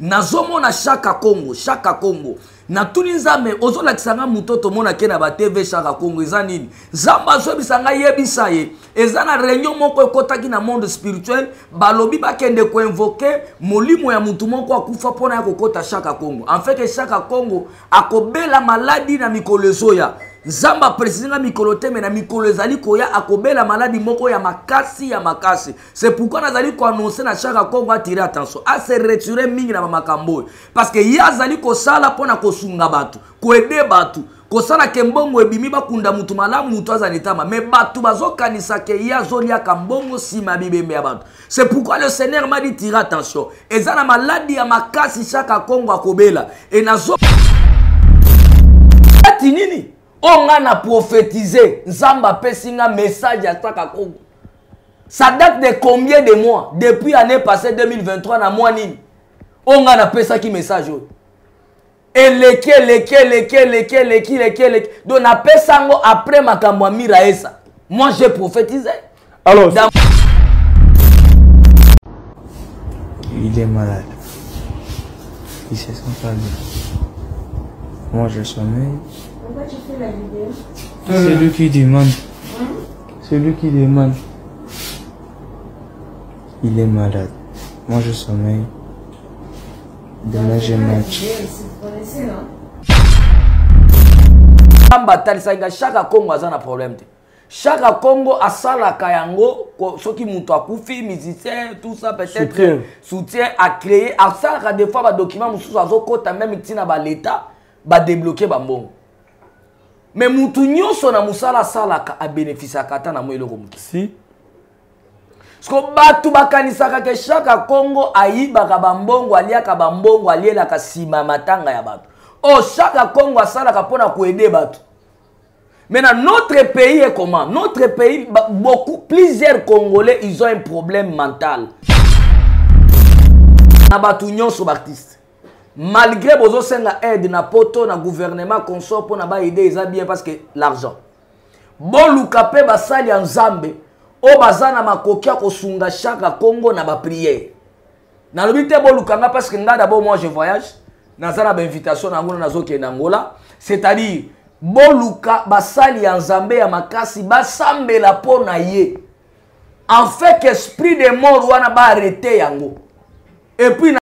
nazomona SHAKA KONGÓ na tuni nzambe ozolakisa nga mutoto mona ke na ba TV SHAKA KONGÓ eza nini nzambe azobisa nga yebisa ye eza na réunion moko ekotaki na monde spirituel balobi bakende ko invoquer molimo ya mutu moko akufa pona ya kokota SHAKA KONGÓ en fait que SHAKA KONGÓ akobela maladie na mikolezo ya nzamba président mikolo teme na mikolo ezali koya akobela maladie moko ya makasi ya makasi c'est pourquoi nazali ko annoncer na SHAKA KONGÓ attirer attention à se retirer mingi na makambo parce que yazali ko sala pona ko sunga batu ko aider batu ko sala ke mbongo ebimi bakunda mutu malamu mutu azanitama mais batu bazokanisa ke yazolia kambongo sima bibembe ya batu c'est pourquoi le Seigneur m'a dit tirer attention ezana maladie ya makasi SHAKA KONGÓ akobela et nazo atinini on a prophétisé, Nzamba Pessinga message à SHAKA KONGÓ. Ça date de combien de mois? Depuis l'année passée 2023, na mois nini. On a pesaki message. Et leke. Donc na pesango après ma kamwa miraesa. Moi j'ai prophétisé. Alors. Il est malade. Il se sent pas bien. Moi je sommeille. Celui qui demande. Celui qui demande. Il est malade. Moi je sommeille. Demain j'ai match. SHAKA KONGÓ a un problème. SHAKA KONGÓ a sala kayango, ceux qui montent à Koufi, musiciens, tout ça peut-être soutien à créer. A sala des fois documents moussous à Zokota même tina l'État va débloquer bambon. Mais moutounyo sona musala salaka a bénéficié à katana moyelo komuki. Si. Parce que batu bakanisaka ke SHAKA KONGÓ aiba kabambongo alia kabambongo alia la kasima matanga ya batu. Oh SHAKA KONGÓ salaka pona ko aider batu. Maintenant notre pays est comment? Notre pays beaucoup plusieurs Congolais ils ont un problème mental. Na batuunyo so artiste. Malgré bozo senga aide na poto na gouvernement consort pour na ba aider ils a bien parce que l'argent bon lukapé basali en Nzambe o bazana makokia ko sunga SHAKA KONGÓ na ba prier na lobité bon lukanga parce que nda d'abord moi je voyage na zana ba invitation na ngona nazo ke na Angola c'est-à-dire bon luka basali en Nzambe ya makasi basambela pona ye en fait que esprit de mort wana ba arrêter yango et puis na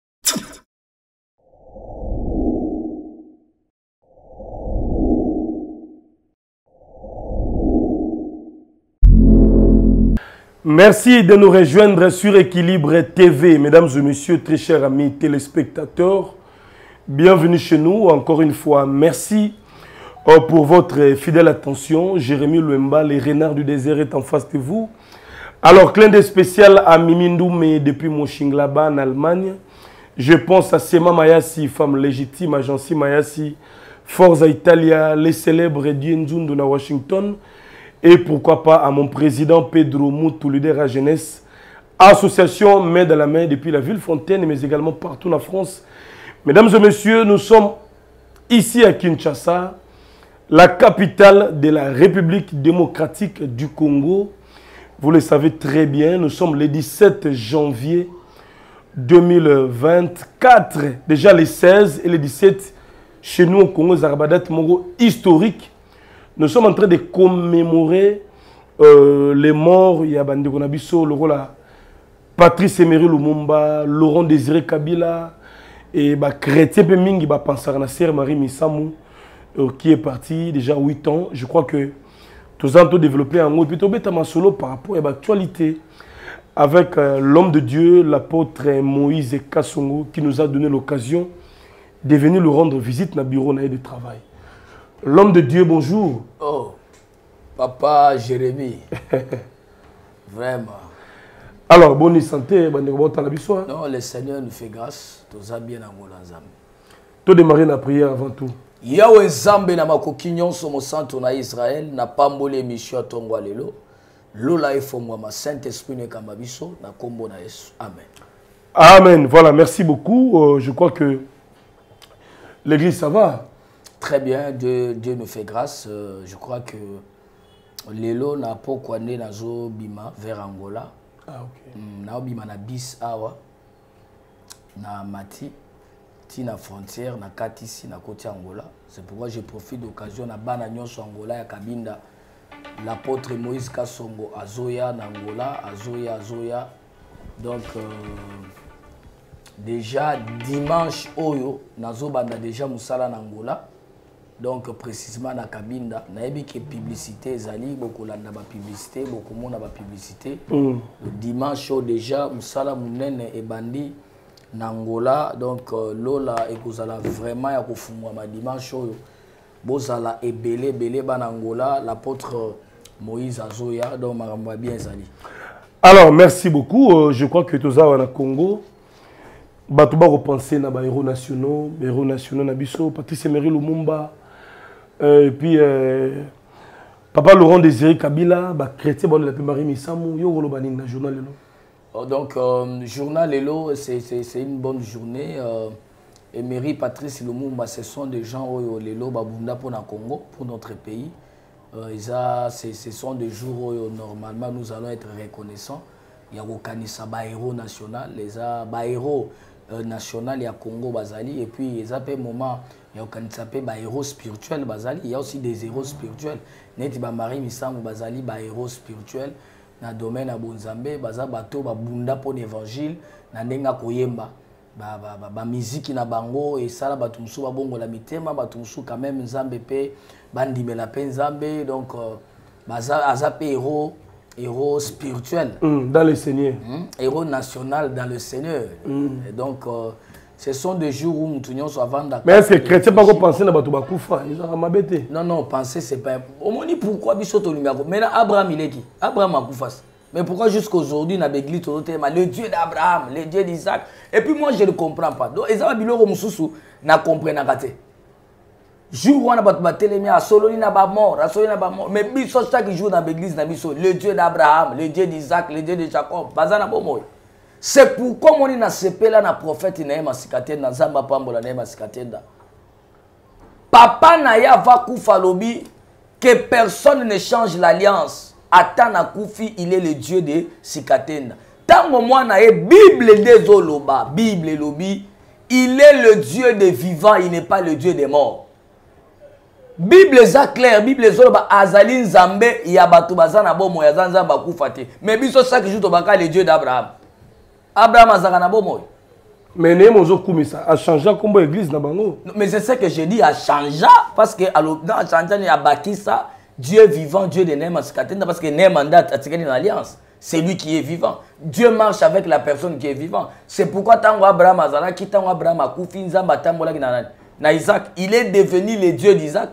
merci de nous rejoindre sur Équilibre TV. Mesdames et messieurs, très chers amis téléspectateurs, bienvenue chez nous. Encore une fois, merci pour votre fidèle attention. Jérémy Luemba, les renards du désert est en face de vous. Alors, clin d'œil spécial à Mimi Ndoumbe depuis Moshi Nglaba en Allemagne. Je pense à Sema Mayassi, femme légitime, agence Mayassi, Forza Italia, les célèbres Dienzundou à Washington. Et pourquoi pas à mon président Pedro Moutou, leader à jeunesse, association main dans la main depuis la ville Fontaine, mais également partout en France. Mesdames et messieurs, nous sommes ici à Kinshasa, la capitale de la République démocratique du Congo. Vous le savez très bien, nous sommes le 17 janvier 2024. Déjà les 16 et les 17, chez nous au Congo, Zarbadat Mongo historique. Nous sommes en train de commémorer les morts. Il y a Bandikonabiso, le rôle Patrice Emery Lumumba, Laurent Désiré Kabila, et Chrétien Peming, il va penser à la sœur Marie Missamou, qui est partie déjà 8 ans. Je crois que tous ont développé un mot plutôt solo par rapport à l'actualité avec l'homme de Dieu, l'apôtre Moïse Kassongo, qui nous a donné l'occasion de venir lui rendre visite dans le bureau de travail. L'homme de Dieu, bonjour. Oh, Papa Jérémie. Vraiment. Alors, bonne santé, bonne santé. Non, le Seigneur nous fait grâce. Nous sommes bien amoureux ensemble. Tout démarrer la prière avant tout. Yahweh Zambe na makokinyon somo santo na Israël na pambole misio tongwa lelo. Lola efomwa ma Saint-Esprit ne kambabiso na kombo na Yesu. Amen. Amen. Voilà, merci beaucoup. Je crois que l'église ça va. Très bien, Dieu nous fait grâce. Je crois que Lelo n'a pas quoi né dans Zo Bima vers Angola. Ah, ok. N'a Bima na bis awa na mati tina frontière na kati ici na côté Angola. C'est pourquoi je profite d'occasion na bananion sur Angola ya Cabinda. L'apôtre Moïse Kassongo azoya na Angola, azoya. Donc déjà dimanche oyo nazo banda déjà musala na Angola. Donc précisément na Cabinda, na yebi que publicité ezali bokolanda ba publicité, bokomona ba publicité. Le dimanche oyo déjà musala munene e bandi Angola, donc Lola et Kozala vraiment ya kofungwa ma dimanche oyo bozala ebele belé ban Angola l'apôtre Moïse azoya donc makambo bien ezali. Alors merci beaucoup, je crois que toza wana Congo bato ba repenser na ba héros nationaux na biso Patrice Emery Lumumba et puis papa Laurent Désiré Kabila ba chrétien bon la primaire misamu yo rolo banin na journal lelo. Donc, journal Elo, c'est une bonne journée. Emery, Patrice Lumumba, ce sont des gens où Lelo babunda pour le Congo, pour notre pays. Ce sont des jours où normalement nous allons être reconnaissants. Il y a Okanisa Bahéro national, les Bahéro national, il y a Congo Bazali, et puis il y a un moment, il y a Okanisa Bahéro spirituel Bazali. Il y a aussi des héros spirituels. Neti Bamari Missamou Bazali, Bahéro spirituel. Dans le domaine à Bonzambé, baza bato babunda pour l'évangile, na ndenga koyemba, ba musique na bango et ça la batumsu ba bongo la mitema batumsu quand même Nzambe pe bandi me la pe Nzambe donc baza azape héros spirituel dans le Seigneur, héros national dans le Seigneur. Donc ce sont des jours où nous tournons sur avant d'accord. Mais est-ce que les chrétiens ne peuvent pas penser à Bato Bakoufa? Ils ont ramabété. Non, non, penser, c'est pas. Au moins, pourquoi ils sont au numéro? Maintenant, Abraham, il est qui? Abraham Bakoufa. Mais pourquoi jusqu'aujourd'hui, dans l'église, le Dieu d'Abraham, le Dieu d'Isaac? Et puis moi, je ne comprends pas. Donc, Ezra Biloro Moussoussou n'a compris n'a raté. Jour où on a battu les miens, Soloni n'a pas mort, Soloni n'a pas mort. Mais ils sont chaque jour dans l'église, le Dieu d'Abraham, le Dieu d'Isaac, le Dieu de Jacob. Bazana Bomoy. C'est pourquoi on est dans ce pays-là, le prophète Naïma Sikatenda, Zamba Pambola Naïma Sikatenda. Papa Naya va koufalobi que personne ne change l'alliance. Atana Koufi, il est le Dieu de Sikatenda. Tant que moi, la Bible des Oloba, Bible Lobi, il est le Dieu des vivants, il n'est pas le Dieu des morts. Bible est claire, Bible est Oloba, Azalin Zambe, Yabatubazana Bomo, Yazan Zamba Koufate. Mais biso ça qui joue au Baka, le Dieu d'Abraham. Abraham Azakana Bomoy. Mais ne mozo kumisa a changé comme l'église na bango. Mais c'est ce que je dis a changé parce que dans a changé il y a Bakissa Dieu vivant Dieu de Neymar Sikatenda parce que Neymar mandat a signé une alliance. C'est lui qui est vivant. Dieu marche avec la personne qui est vivante. C'est pourquoi tango Abraham Azana qui tango Abraham akufi nzamba tambola na Isaac, il est devenu le Dieu d'Isaac.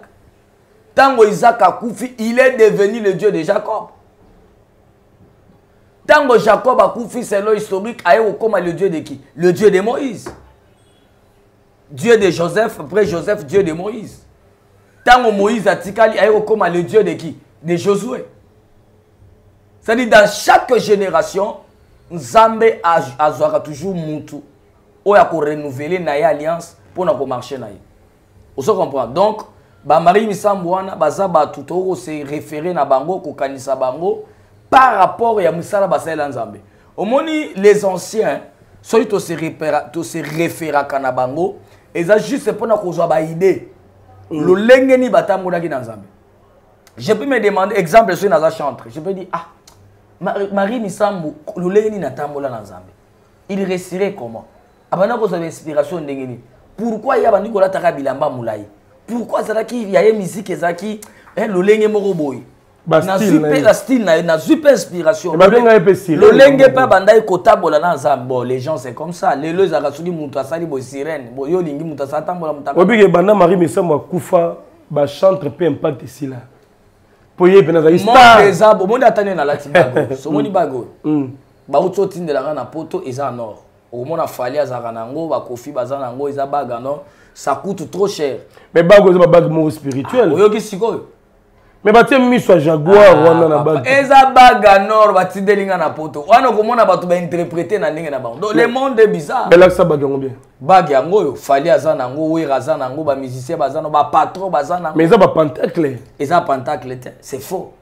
Tango Isaac akufi, il est devenu le Dieu de Jacob. Tango Jacob a koufi, c'est l'eau historique, a le Dieu de qui? Le Dieu de Moïse. Dieu de Joseph, après Joseph, Dieu de Moïse. Tango Moïse a tikali, a le Dieu de qui? De Josué. C'est-à-dire, dans chaque génération, Nzambe a toujours Moutou. On a renouvelé l'alliance pour nous marcher. Vous comprenez? Donc, Marie Misambouana, Bazaba Toutoro s'est référé à Bango, Kokanisa Bango. Par rapport à Moussala Basel Nzambe. Au moins, les anciens, ceux qui se réfèrent à Kanabango, ils ont juste pour nous avoir une idée. Le Lengeni Batamoula qui est Nzambe. Je peux me demander, exemple, ceux qui sont chantre. Je peux dire, ah, Marie Misambou, le Lengeni Natamoula Nzambe. Il resterait comment? Abana ko avez inspiration de Lengeni. Pourquoi il y a Nicolas Tarabilamba Moulaye? Pourquoi il y a une musique qui est le Lengeni Moroboy? La style n'a super inspiration. Le lingue pas bandai kota bolana zambo. Les gens c'est comme ça. Les leux arasuli mutasali bo sirène. Bo yolingi mutasatan bola mutakata. Obi ke bana Marie Missa mo kufa ba chantre pe impact ici là. Poye benaza star. Mon deza bo monde atane na latibago. So moni bago. Ba utso tindela na poto eza nord. Au monde a fallu azaka nango ba kofi bazana ngo eza baga non. Ça coûte trop cher. Mais bago eza bago mo spirituel. Oyoki sikoyo. Mais bah tiens mis sur Jaguar on a la bague. Eza bague nord va tidelinga na poto. On a comment on a batu ba interpréter na ndenge na bango. Donc le monde est bizarre. Mais là ça bague combien? Bague yango yo fali azana ngo we razana ngo ba musicien bazana ba patron bazana. Mais ça ba pentacle. Eza pentacle c'est faux.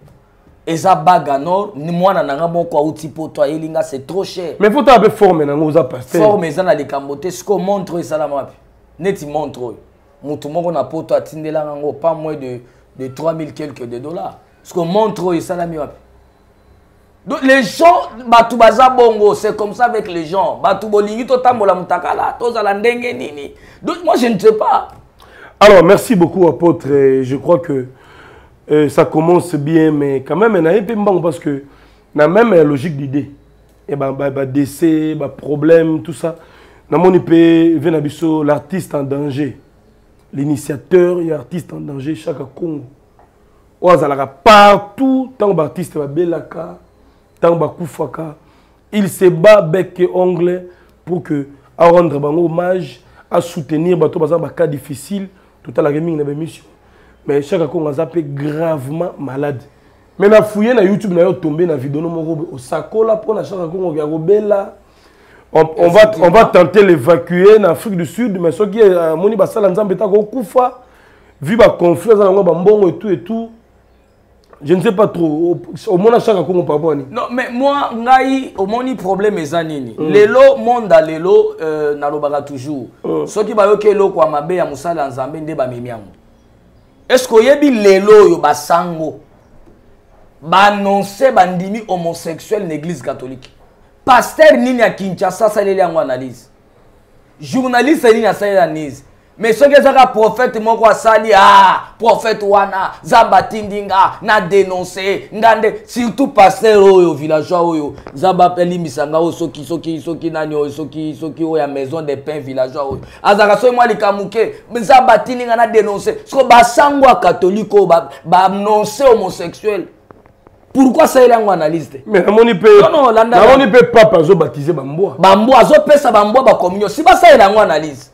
Eza bague nord ni mwana na ngabo kwa uti poto elinga c'est trop cher. Mais faut taper forme na ngo za pasteur. Forme eza na likambote ce qu'on montre eza la mapi. neti montre mutumoko na poto atindela nango pas moins de 3000 quelques de dollars parce que montre et salami wapi. Donc les gens batu baza bongo, c'est comme ça avec les gens batu bolingi to tambola mutakala to za la ndenge nini. Donc moi je ne sais pas. Alors merci beaucoup apôtre, je crois que ça commence bien mais quand même na épé mbango parce que na même logique d'idée et décès, problème, tout ça. Dans mon pays, l'artiste en danger, l'initiateur et l'artiste en danger, Shaka Kongo. Partout, tant que l'artiste va belaka, tant que koufaka, il se bat bec et ongle pour que à rendre hommage, à soutenir, des cas difficiles, tout à la gamine de mission. Mais Shaka Kongo a été gravement malade. Mais na fouillé na YouTube na yo tombé na vidéo no moko au sakola pour na Shaka Kongo ya robela. On va tenter l'évacuer en Afrique du Sud mais ce qui est moni basala nzambe ta ko kufa vu ba conflit za ngo ba mbongo et tout. Je ne sais pas trop au mona Shaka Kongo par rapport à ni. Non mais moi ngai au moni problème ezanini. Lelo monde lelo na lobaka toujours. Ce qui ba yo ke lo kwa mabe ya musala nzambe nde ba memiango. Est-ce que yebi lelo yo basango annoncer bandimi homosexuel l'église catholique. Pasteur nini à Kinshasa ça les analyse. Journaliste nini à ça analyse. Mais ceux qui sont prophète mon quoi sali ah prophète wana zabatindinga na dénoncer ngande surtout pasteur oyo villageois oyo zabapeli misanga o soki nani o soki o ya maison des pains villageois oyo. Azakaso moi likamuke zabatindinga na dénoncer. So basangwa catholique o ba annoncer homosexuel. Pourquoi ça est là en analyse? Mais on ne peut pas baptiser Bamboa. Bamboa, ça Bamboa communion. Si ça est là en analyse.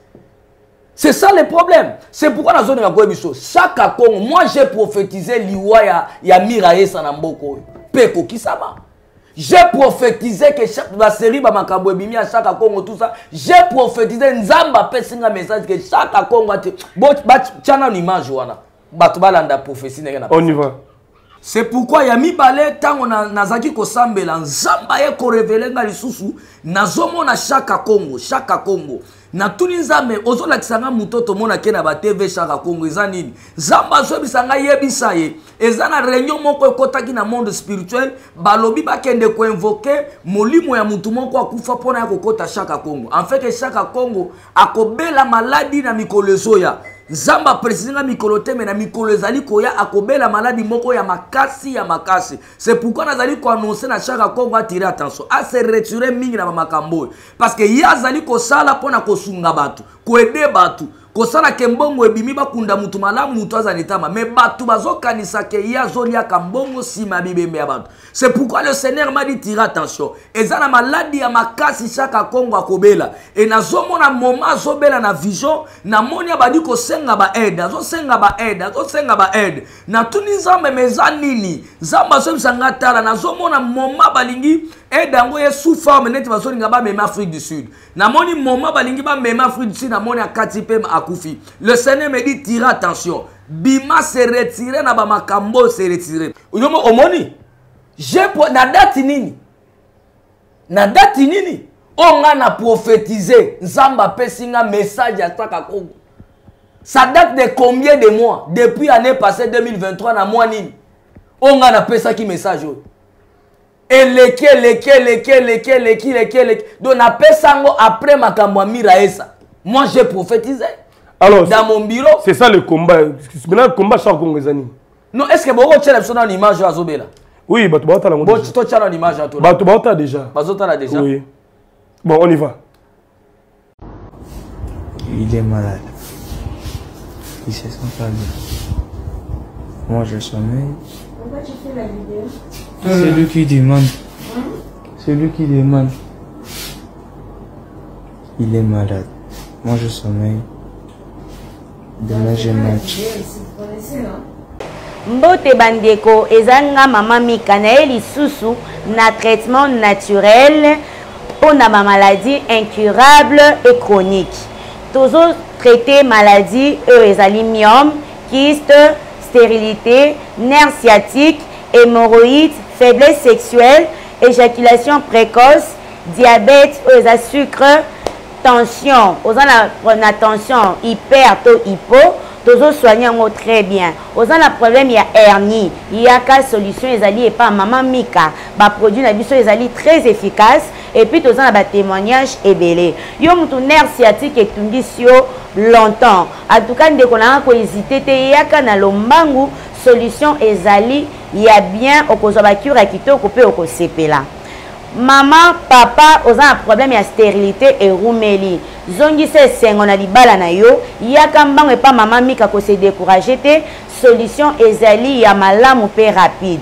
C'est ça le problème. C'est pourquoi dans la zone de la Guébiso, Shaka Kongo, moi j'ai prophétisé l'Iwa ya Mirae Sanamboko. Peko qui ça va? J'ai prophétisé que la série Bamakabo Bimi à Shaka Kongo, tout ça. J'ai prophétisé Nzamba Pessinga message que Shaka Kongo a été. Bon, tiens, une image, Joana. Batubalanda prophétie. On y va. C'est pourquoi Yami Balé, tant on a Nazaki Kosambe, Nzambaye Korevele Nalisusu, Nazomo na Shaka Kongo, Shaka Kongo. Na Tulinzame, Ozo Laksanga Mutoto Mona Kenaba TV Shaka Kongo, Ezanin, Zamba Zobisanga Yebisaye, Ezana Réunion Moko Kotaki na monde spirituel, Balobi Bakende ko invoqué, Molimo ya Mutumo kwa kufa pona Kokota Shaka Kongo. En fait, Shaka Kongo, Akobe la maladie na Mikolezoya. Zamba président mikolote mais na mikolezali koya akobe la maladie moko ya makasi c'est pourquoi nazali ko annoncer na Shaka Kongo attirer attention à se retirer mingi na makambo parce que yazali ko sala pona ko sunga batu ko aider batu ko sala kembongo ebimi bakunda mutu malamu mutu azanitama mais batu bazokanisa ke yazoli akambongo si mabibembe ya batu c'est pourquoi le Seigneur m'a dit tirer attention ezana maladie ya makasi Shaka Kongo akobela et nazomona moma zobela na vision na moni abadi ko aide na tunisa memeza nini zamba so bisanga tala na zomona moma balingi aide ango ye sous forme neti bazolinga ba mema Afrique du Sud na moni moma balingi ba mema Afrique du Sud na moni akatipe akufi le Seigneur me dit tire attention bima se retirer na ba makambo se retirer yomo omoni je na date nini onga na prophétiser nzamba pesinga message ya Shaka Kongo. Ça date de combien de mois? Depuis l'année passée 2023, na mois nini. On a appelé ça qui message. Et donc na pesango après ma kamwa miraesa. Moi j'ai prophétisé. Alors dans mon bureau. C'est ça le combat. Maintenant le combat Shaka Kongo ezani. Non, est-ce que beaucoup de personnes ont l'image à Zobela? Oui, bah tu vas t'aller. Bon, toi tu as l'image à toi. Bah tu vas t'aller déjà. Bah tu as déjà. Oui. Bon, on y va. Il est malade. Ils se sentent pas bien. Moi je sommeille. Pourquoi tu fais la vidéo? C'est lui qui demande. C'est lui qui demande. Il est malade. Moi je sommeille. Demain j'ai match. Mbote bandeko ezanga maman Mikanaeli Susu na traitement naturel pour na maladie incurable et chronique. Tozo traiter maladie eurésalimium, kyste, stérilité, nerfs sciatiques, hémorroïdes, faiblesse sexuelle, éjaculation précoce, diabète, sucre, tension, aux la tension hyper to hypo, tous soignons très bien. Aux la problème il y a hernie, il y a quelle solution les alliés et pas maman Mika, bah produit n'abusons les alliés très efficace et puis tous en la témoignage et belé. Yo moutou nerf sciatique et tundisio longtemps. En tout cas dès qu'on a encore hésité, il y a qu'un alombangu solution les alliés il y a bien au cause de la cure à quitter au coupé au cause là. Maman, papa, on a un problème de stérilité et roumeli. Zongi se on a dit balana yo, yakambang et pas maman mika ko se décourager te, solution ezali ya malamu pe rapide.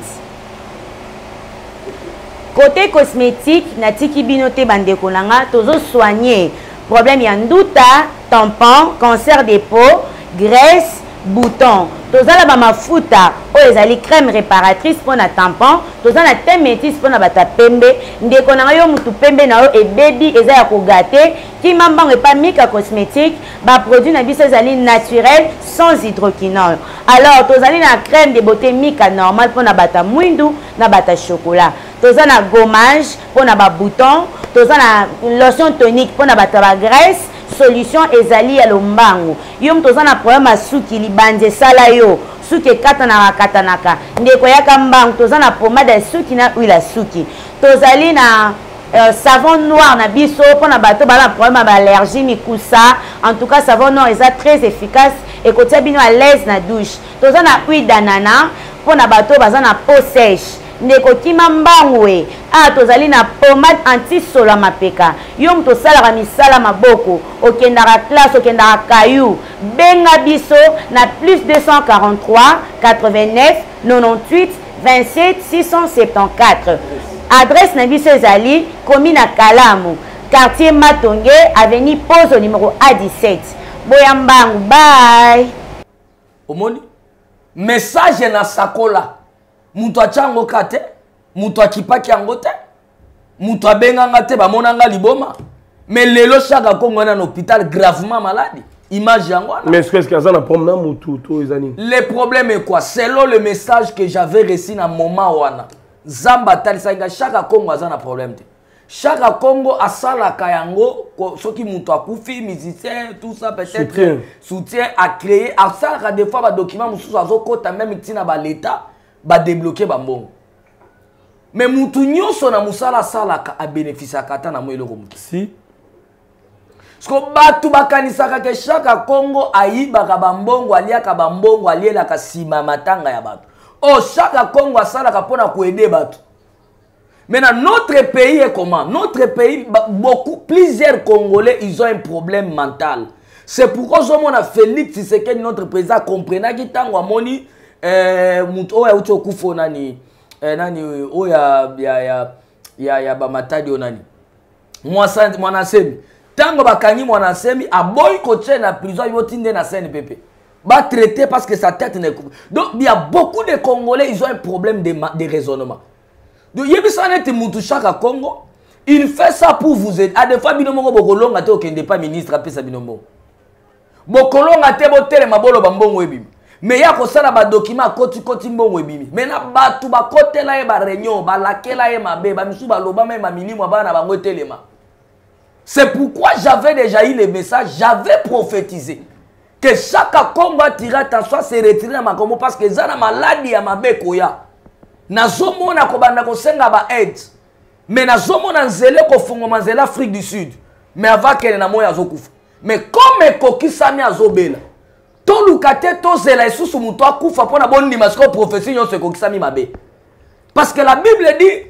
Côté cosmétique, nati kibinote bande kolanga, tozo soigner problème ya ndouta, tampon, cancer des peaux, graisse, bouton. Tozala bama futa o ezali crème réparatrice pour na tampon tozala temetis pour na bata pembe ndeko na yo mutu pembe na yo et baby eza ya ko gâter ki mambango pa mika cosmétique ba produit na biso ezali naturel sans hydroquinone alors tozali na crème de beauté mika normal pour na bata mwindu na bata chocolat tozala gommage pour na ba bouton tozala lotion tonique pour na bata ba graisse solution ezali ya lombango yom tozana problème a souki libanje sala yo souki katana katanaka ndeko ya kambango tozana pomade souki na huile souki tozali na savon noir na biso pona bato bala problème ba allergie mikusa en tout cas savon noir est très efficace et kotia bino à l'aise na douche tozana huile d'ananas pona bato bazana peau sèche ndeko kimambangwe a tozali na pomade anti sola mapeka yo mto sala ba misala maboko okendara classe okendara kayu benga biso na plus 243 89 98 27 674 adresse na biso ezali komi na Kalamu quartier Matonge avenue Pozo numéro A17 boyambangu bye omoni message na sakola Moutoua tchango kate, moutoua kipa kiangote, moutoua bengangate, ba monanga liboma. Mais lelo Shaka Kongo en hôpital gravement malade. Image yangoana. Mais est-ce que ça n'a pas de moutou, tous les amis? Le problème est quoi? C'est là le message que j'avais reçu dans mon moment wana. Zamba talisaïga, Shaka Kongo a un problème. Shaka Kongo a sala kayango, ceux qui moutoua koufi, musicien, tout ça peut-être. Soutien à créer. A sala des fois, ba document moussous a zo kota, même itina ba l'état. Ba débloquer bambon. Mais moutounyo son amusala salaka a bénéficié à Katana Mouelo Romutu. Si. Ce qu'on bat tout bakanisaka que chaque Congo aïe bakabambon ou alia kabambon ou alia la kasima matanga yabat. Oh, chaque Congo a salaka pona kouede bat. Maintenant, notre pays est comment? Notre pays, beaucoup, plusieurs Congolais, ils ont un problème mental. C'est pourquoi on a Félix, si c'est que notre président comprenne qu'il tango a moni. Oya uto kufo nani nani oya ya ba matadi onani mwanasemi tango bakangi mwanasemi aboy coaché na prison yotinde na CNPP ba traité parce que sa tête n'est coupée. Donc il y a beaucoup de Congolais ils ont un problème de raisonnement. Donc yebisanet mutu Shaka Kongo il fait ça pour vous aider à des fois binomo bokolonga te okende pas ministre apesa binomo bokolonga te botele mabolo bambongo ebimi. Mais il y a des documents qui sont très bons. Mais il y a des côtés qui sont réunions, des lacs qui sont. C'est pourquoi j'avais déjà eu le message, j'avais prophétisé que chaque combat tira ta soie se retire dans ma combo parce que ça maladie à ma békoya. Nazomo na kobanda ko senga ba aide. Mais nazomo na zélé ko fongomanzé l'Afrique du Sud. Mais avant qu'elle na moya zo kufa. Mais comme koki sami azobela. Ton lukate, ton zela, et sous mon toit, koufa pour la bonne dimasco prophétie, yon se koksami mabe. Parce que la Bible dit,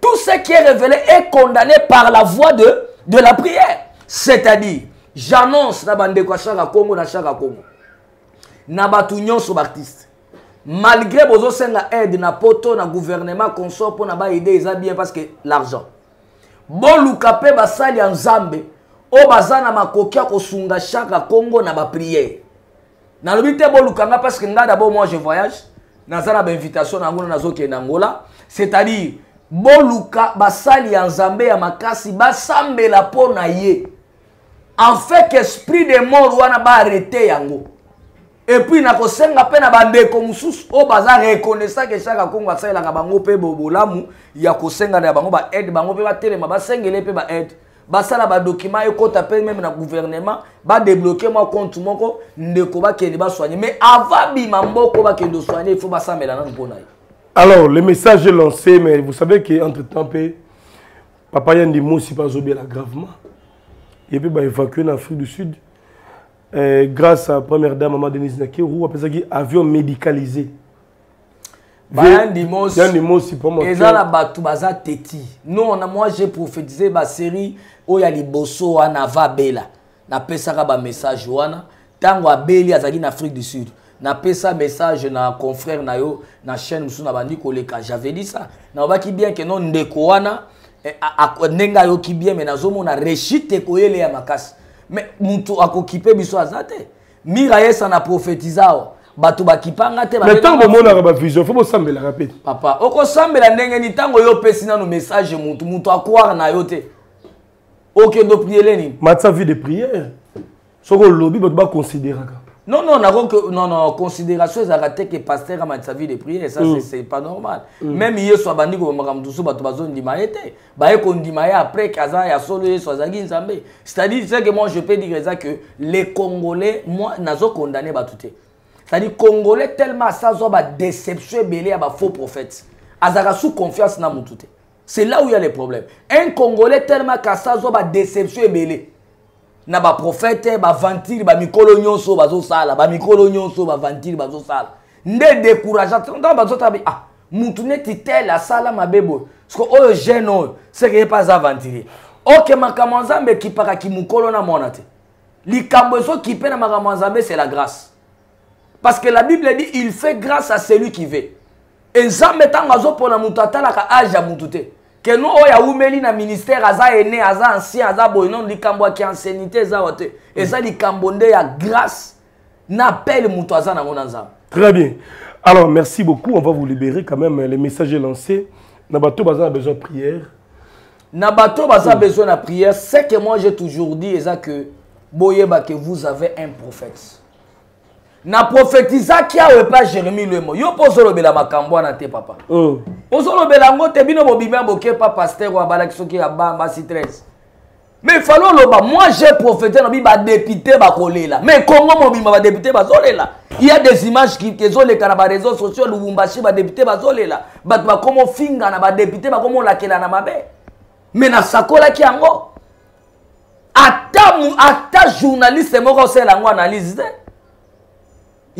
tout ce qui est révélé est condamné par la voie de la prière. C'est-à-dire, j'annonce la bande de Shaka Kongo, na Shaka Kongo. Nabatunyon sous baptiste. Malgré bozo sen la aide, na poto, na gouvernement, consort pour naba aider, ils a bien parce que l'argent. Bon lukape, basali en Zambé. Obazana makokia kosunga Shaka Kongo na ba prière. Na lobite bolukanga parce que nga d'abord moi je voyage, nazala ba invitation na ngona nazo ke na Angola, c'est-à-dire boluka basali ya Nzambe ya makasi basambe la pona ye. En fait esprit de mort wana ba arrêter yango. Et puis na kosenga pe na bandeko mususu obaza reconnaître que Shaka Kongo asala ka bango pe bobolamu ya kosenga na bango ba aide bango pe ba telema ba sengele pe ba aide. basala ba document et qu'on t'appelle même dans gouvernement ba débloquer mon compte moko ndeko ba kende ba soigner mais avant bimambo ko ba kende soigner il faut ba samela na mponaï. Alors le message est lancé mais vous savez que entre temps Papa Yann Dimoussi pas obéi gravement et puis ba évacué en Afrique du Sud grâce à la première dame maman Denise Nakirou après ça qui avion médicalisé. Yann Dimoussi pour moi. Et là la batou baza téti. Non, moi j'ai prophétisé ma série où il y a les bosso ana va bela. Na pesa ka ba message wana tango abeli azali na Afrique du Sud. Na pesa message na confrère na yo na chaîne musu na bandi koleka. J'avais dit ça. Na ba ki bien que non ndeko wana nenga yo ki bien mais na zo mona rechite koyele ya makasi. Mais mutu akokipe biso azate. Mira yesa na prophétisao. Bato bakipanga te ba temps bomona ka ba vision faut bosambela rapide papa okosambela ndenge ni tango yo pesina no message mutu mutu akwara na yo te okendo prier ni matsa vie de prière soko lobby bato ba considérer non non na ko non non considération ezaka te que pasteur matsa vie de prière ça c'est pas normal même yeso abandi ko makamdusu bato bazondi maete ba ekondi maye après kaza ya solo yeso azangi nzambe c'est-à-dire que moi je peux dire ça que les Congolais moi nazo condamner bato te. C'est-à-dire Congolais tellement ça zoba déception belé à ba faux prophète. Azaka sous confiance na mutute. C'est là où il y a les problèmes. Un Congolais tellement ka ça zoba déception belé. Na ba prophète ba ventile ba mikolo nyonso bazo sala, ba mikolo nyonso ba ventile bazo sala. Ndé décourageant tant bazo tabi ah mutune titel la sala mabebo. Parce que oyo jeune c'est que pas à ventiler. OK makama nzambe ki paka ki mukolo na monate. Likambo so ki pena makama nzambe c'est la grâce. Parce que la Bible dit il fait grâce à celui qui veut. Et ça mettant azo pona mutu atala ka aja mutute. Que non oya umeli na ministère aza aîné aza ancien aza boynon likambo ki ancienneté za wote. Et ça likambonde ya grâce n'appelle mutu aza na ngona nzam. Très bien. Alors merci beaucoup, on va vous libérer quand même les messages lancés. Nabato baza a besoin de prière. Nabato baza a besoin de prière, c'est que moi j'ai toujours dit eza que boyeba que vous avez un prophète. Na prophétisa kia ou pas Jérémy Luemba. Yo poso lobela makambo na te papa. Poso lobela ngo te bino bobima boke pa pasteur wa balaki soki abamba si 13. Mais falo loba moi j'ai prophétisé na bi ba député ba kolela. Mais Congo mobima ba député ba zolela. Il y a des images qui zoleka na ba réseaux sociaux Lumumbashi ba député ba zolela. Ba ba komo finga na ba député ba komo lakela na mabe. Mais na sakola ki yango. Ata journaliste moko sel ngo analyse.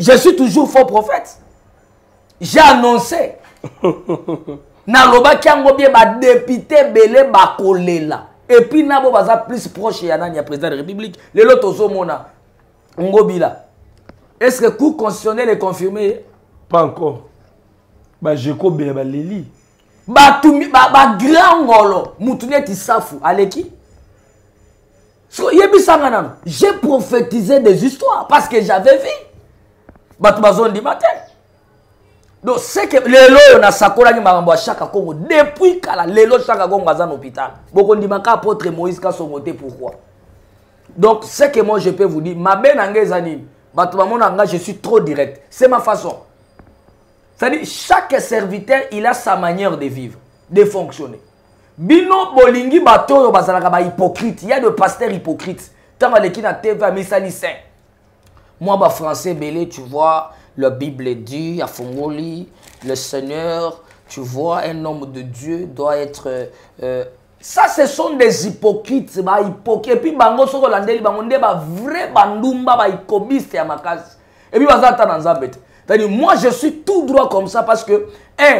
Je suis toujours faux prophète. J'ai annoncé. Naloba kiango bien ba député belé ba kolela. Et puis nabo baza plus proche ya nani ya président de la République. Le lotozo mona ngobila. Est-ce que cour constitutionnel est confirmé? Pas encore. Ba jeko bien ba leli. Ba tumi ba grand ngolo mutune ti safu aleki. So yebisanga nanu. J'ai prophétisé des histoires parce que j'avais vu. Bato bazondi matin. Donc c'est que lelo na sakola ni makambo Shaka Kongo depuis kala lelo Shaka Kongo azan hôpital. Boko ndi maka apôtre Moïse Kassongo pourquoi? Donc c'est que moi je peux vous dire ma benange zanini. Bato bamonanga je suis trop direct. C'est ma façon. C'est-à-dire chaque serviteur il a sa manière de vivre, de fonctionner. Bino bolingi bato yo bazalaka ba hypocrite, il y a de pasteurs hypocrites. Tanga leki na TV misali saint. Moi, bah, français, belé, tu vois, la Bible dit, à Fongoli, le Seigneur, tu vois, un homme de Dieu doit être... Ça, ce sont des hypocrites, bah, hypocrites. Et puis, bango, soko landeli, bango, nde, bah, vrai, bandoumba, bah, ikobiste, ya makasi. Et puis, bah, zata, nanzabete. C'est-à-dire, moi, je suis tout droit comme ça, parce que,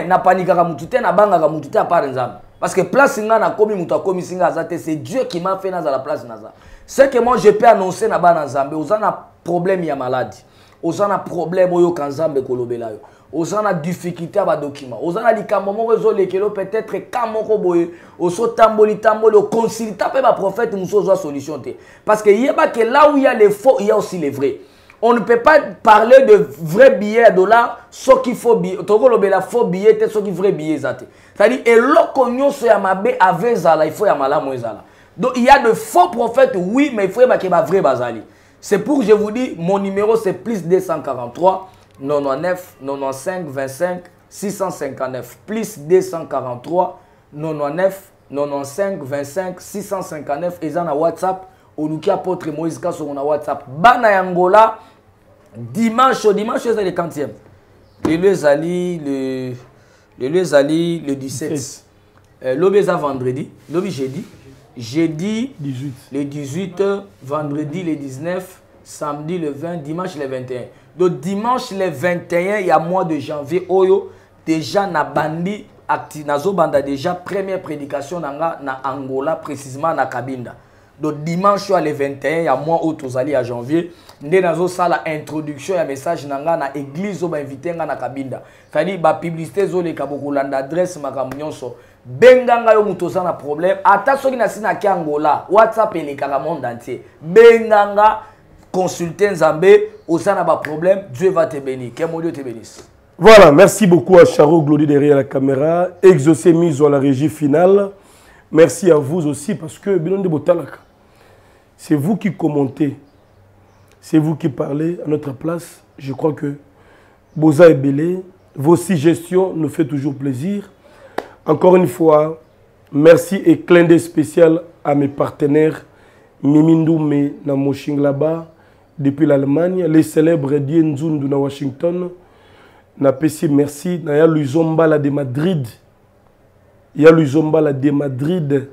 na panika kamutute, na banga kamutute, à part nzambe. Parce que, place singa, na komi, muta komi, singa, azate, c'est Dieu qui m'a fait, na za la place, na za. C'est que moi, je peux annoncer, na ba, nzambe, ozana, problème ya maladie. Ozana problème oyo kanzambe kolobela yo. Ozana difficulté ba document. Ozana likambo moko ezolekelo peut-être kamoko boye. Oso tamboli tamboli consulta pe ba prophète muso zo solution te. Parce que yeba que là où il y a les faux, il y a aussi les vrais. On ne peut pas parler de vrais billets à dollars, ce qu'il faut billet, tokolobela faux billet te ce qui vrai billet zate. C'est-à-dire eloko nyonso ya mabe avezala, il faut ya malamu ezala. Donc il y a de faux prophètes oui, mais il faut que ba vrai bazali. C'est pour que je vous dis, mon numéro c'est plus 243 99 95 25 659. Plus 243 99 95 25 659 et ça na WhatsApp onuki apôtre Moïse Kassongo na WhatsApp bana ya Angola dimanche c'est le 40e le 17 l'obéza vendredi l'obé jeudi 18 le 18 vendredi le 19 samedi le 20 dimanche le 21 donc dimanche le 21 il y a mois de janvier oyo déjà na bandi Nazo Banda déjà première prédication na Angola précisément na Cabinda. Donc dimanche le 21 ya mois au tozali à janvier ndé nazo sala introduction ya message nanga na église oba invité nga na Cabinda. Kali ba publicité zo le kabokolanda adresse makambo nyonso. Benganga yo muto za na problème ata soki na sina ki Angola WhatsApp et le monde entier. Benganga consulter Nzambe osana ba problème Dieu va te bénir. Que mon Dieu te bénisse. Voilà, merci beaucoup à Charo Glody derrière la caméra, exaucé mise à la régie finale. Merci à vous aussi parce que c'est vous qui commentez, c'est vous qui parlez à notre place. Je crois que Boza et Belé, vos suggestions nous font toujours plaisir. Encore une fois, merci et clin d'œil spécial à mes partenaires Mimi Ndoumbe na Moshi Nglaba depuis l'Allemagne, les célèbres Dienzundou na Washington. Merci. Il y a Luzomba la de Madrid. Il y a Luzomba la de Madrid.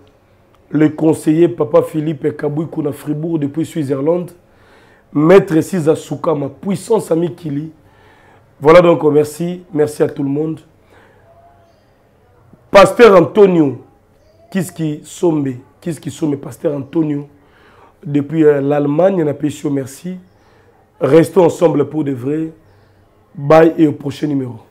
Le conseiller Papa Philippe Kabouikouna Fribourg depuis Suisse-Irlande. Maître Siza Soukama, puissance ami Kili. Voilà donc, merci. Merci à tout le monde. Pasteur Antonio. Qu'est-ce qui somme Pasteur Antonio. Depuis l'Allemagne, merci. Restons ensemble pour de vrai. Bye et au prochain numéro.